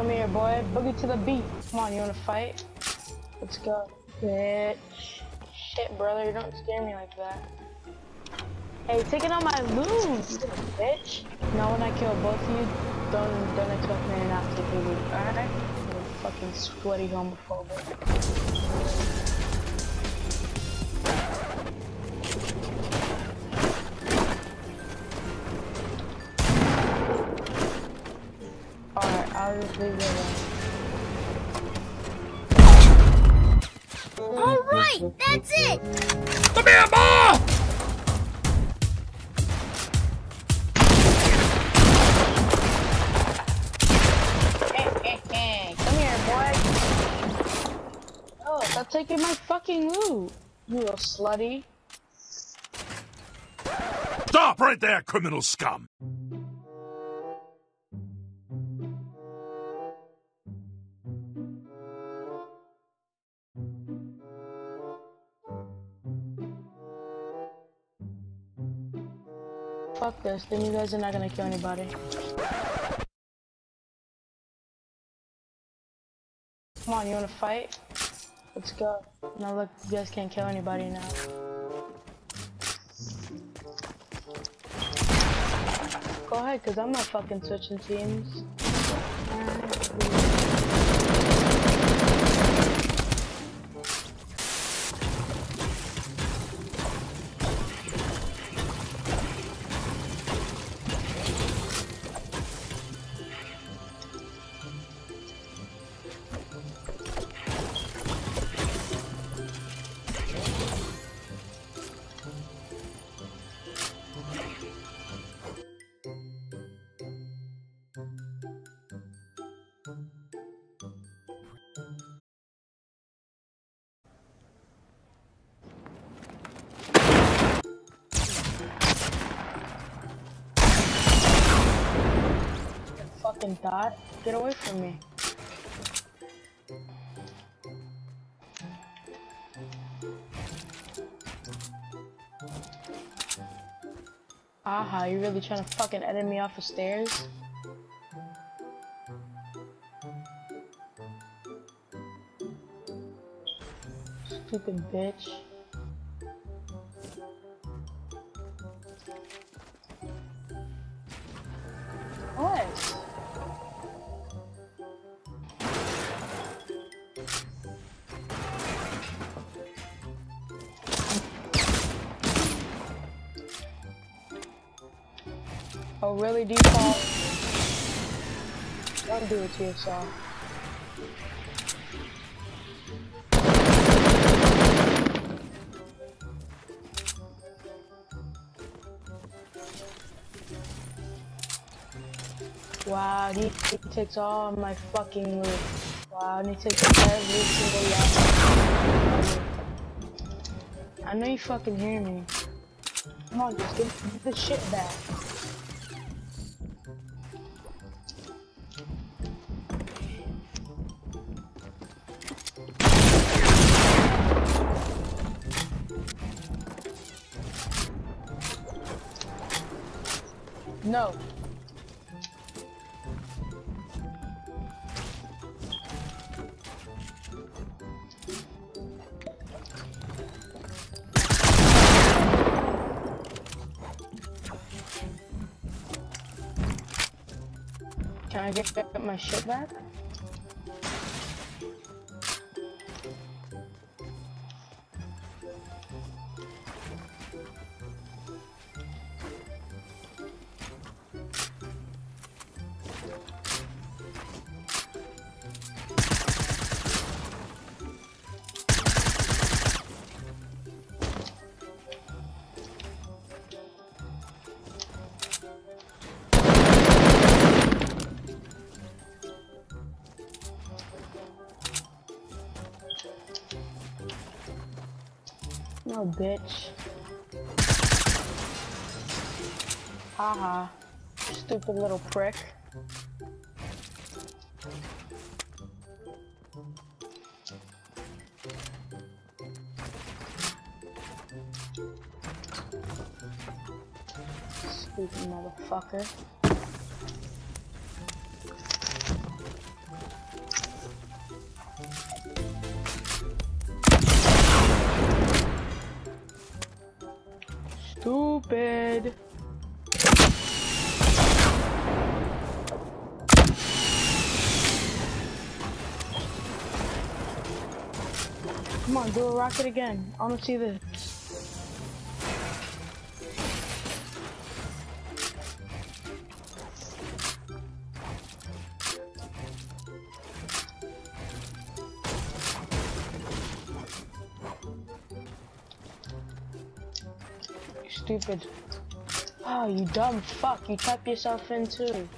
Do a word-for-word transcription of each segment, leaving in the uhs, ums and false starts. Come here, boy. Boogie to the beat. Come on, you wanna fight? Let's go, bitch. Shit, brother, you don't scare me like that. Hey, taking on my loot, bitch. Now when I kill both of you, don't don't expect me to have to do it, alright? You fucking sweaty homophobe. I'll just leave it alone. Alright, that's it! Come here, Ma! Come here, boy. Oh, stop taking my fucking loot, you little slutty. Stop right there, criminal scum! Fuck this, then you guys are not gonna kill anybody. Come on, you wanna fight? Let's go. Now look, you guys can't kill anybody now. Go ahead, cause I'm not fucking switching teams. Fucking dot, get away from me. Aha, you really trying to fucking edit me off the stairs? Stupid bitch. What? Oh, really, default? Don't do it to yourself. Wow, he, he takes all my fucking loot. Wow, he takes every single last. I know you fucking hear me. Come on, just get, get this shit back. No. Can I get my shit back? No, bitch. Haha. -ha. Stupid little prick. Stupid motherfucker. Stupid. Come on, do a rocket again. I want to see this. Stupid. Oh, you dumb fuck. You trap yourself in too.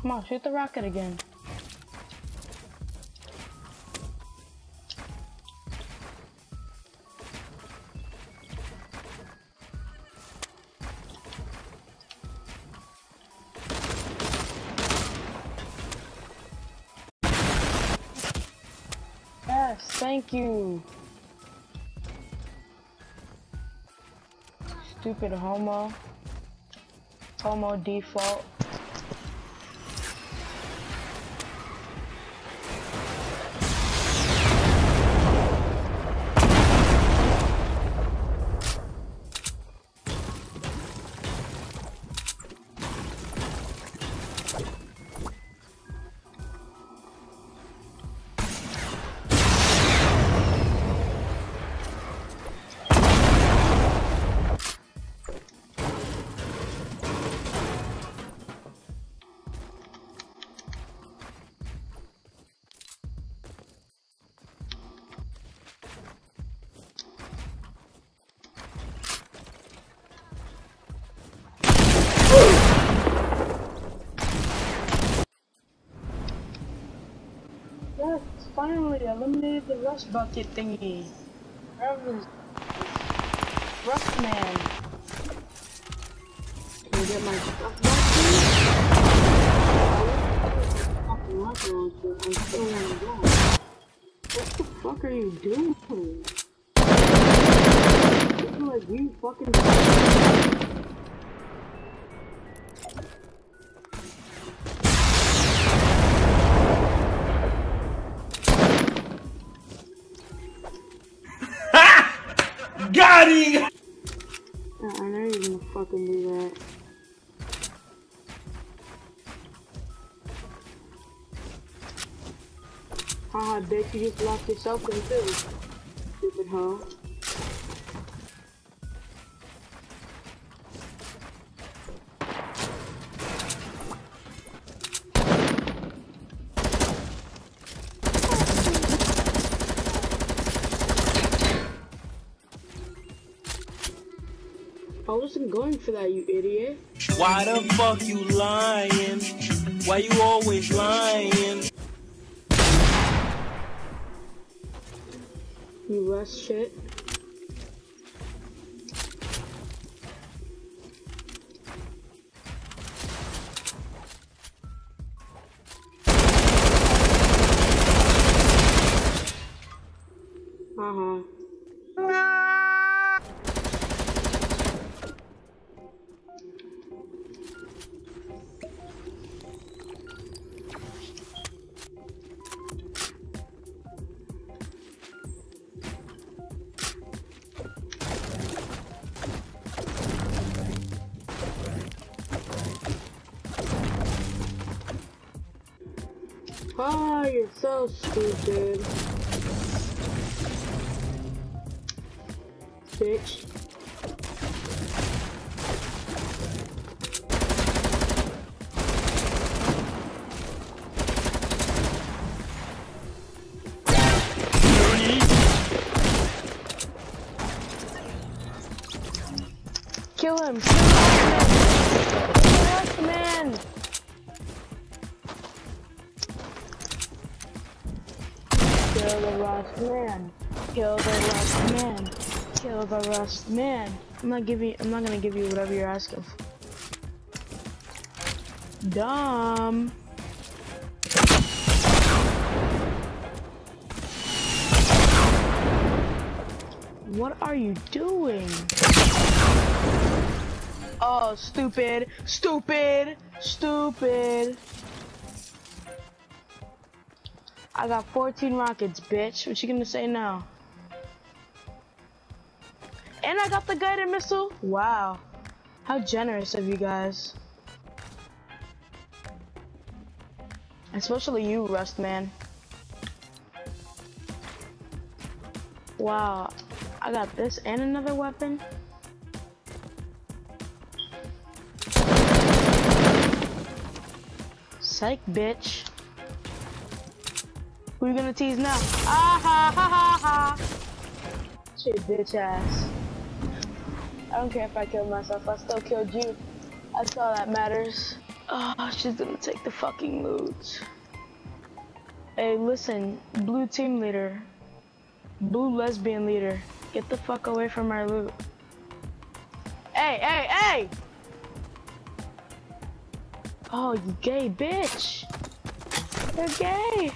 Come on, shoot the rocket again. Yes, thank you. Stupid homo. Homo default. Yes, finally eliminated the rush bucket thingy. Rush man. Can you get my stuff back? I'm still on the wall. What the fuck are you doing? People like you fucking. Got it! No, I know you're gonna fucking do that. Haha, bitch, you just locked yourself in too. Stupid hoe. I wasn't going for that, you idiot. Why the fuck you lying? Why you always lying? You rush shit. Uh-huh. Oh, you're so stupid. Bitch. Kill him. Kill him, man. Kill the rust man. Kill the rust man. Kill the rust man. I'm not giving. I'm not gonna give you whatever you're asking for. Dumb. What are you doing? Oh, stupid, stupid, stupid. I got fourteen rockets, bitch. What you gonna say now? And I got the guided missile? Wow. How generous of you guys. Especially you, Rustman. Wow. I got this and another weapon. Psych, bitch. Who are you gonna tease now? Ah ha ha ha ha! Shit, bitch ass. I don't care if I kill myself, I still killed you. That's all that matters. Oh, she's gonna take the fucking loot. Hey, listen, blue team leader. Blue lesbian leader. Get the fuck away from our loot. Hey, hey, hey! Oh, you gay bitch! You're gay!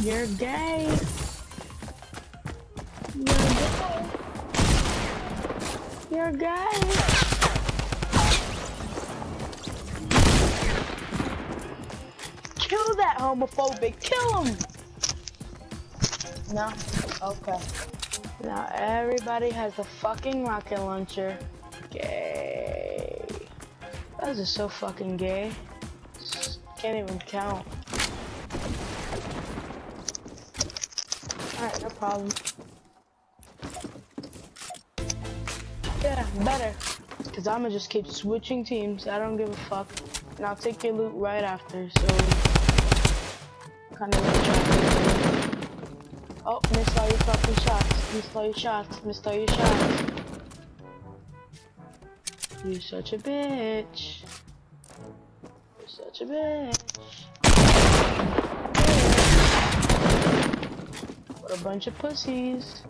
You're gay. You're gay. You're gay. Kill that homophobic. Kill him. No. Okay. Now everybody has the fucking rocket launcher. Gay. Those are so fucking gay. Just can't even count. Alright, no problem. Yeah, better. Cause I'ma just keep switching teams. I don't give a fuck. And I'll take your loot right after, so kinda like trying. Oh, missed all your fucking shots. Missed all your shots. Missed all your shots. You're such a bitch. You're such a bitch. A bunch of pussies.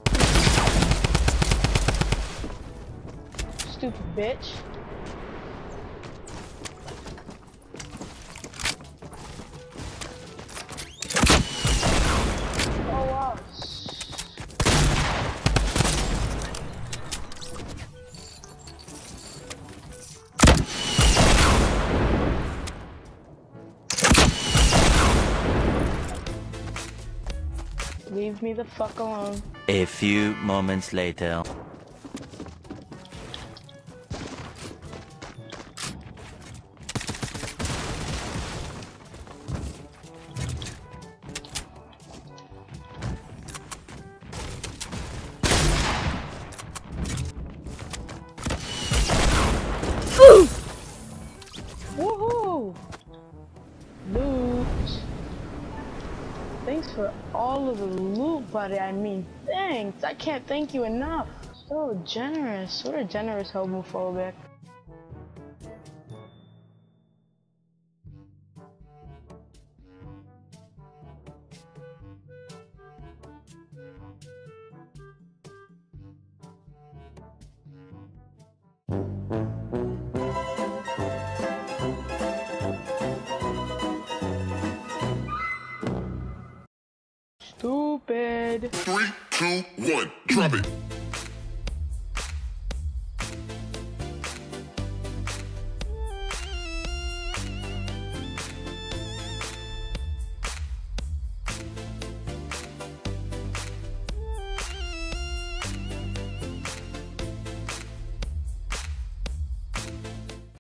Stupid bitch. Oh wow. Leave me the fuck alone. A few moments later. Woohoo! Loot. Thanks for all of the loot, buddy. I mean, thanks. I can't thank you enough. So generous. What a generous homophobic. Stupid. Three, two, one, drop it.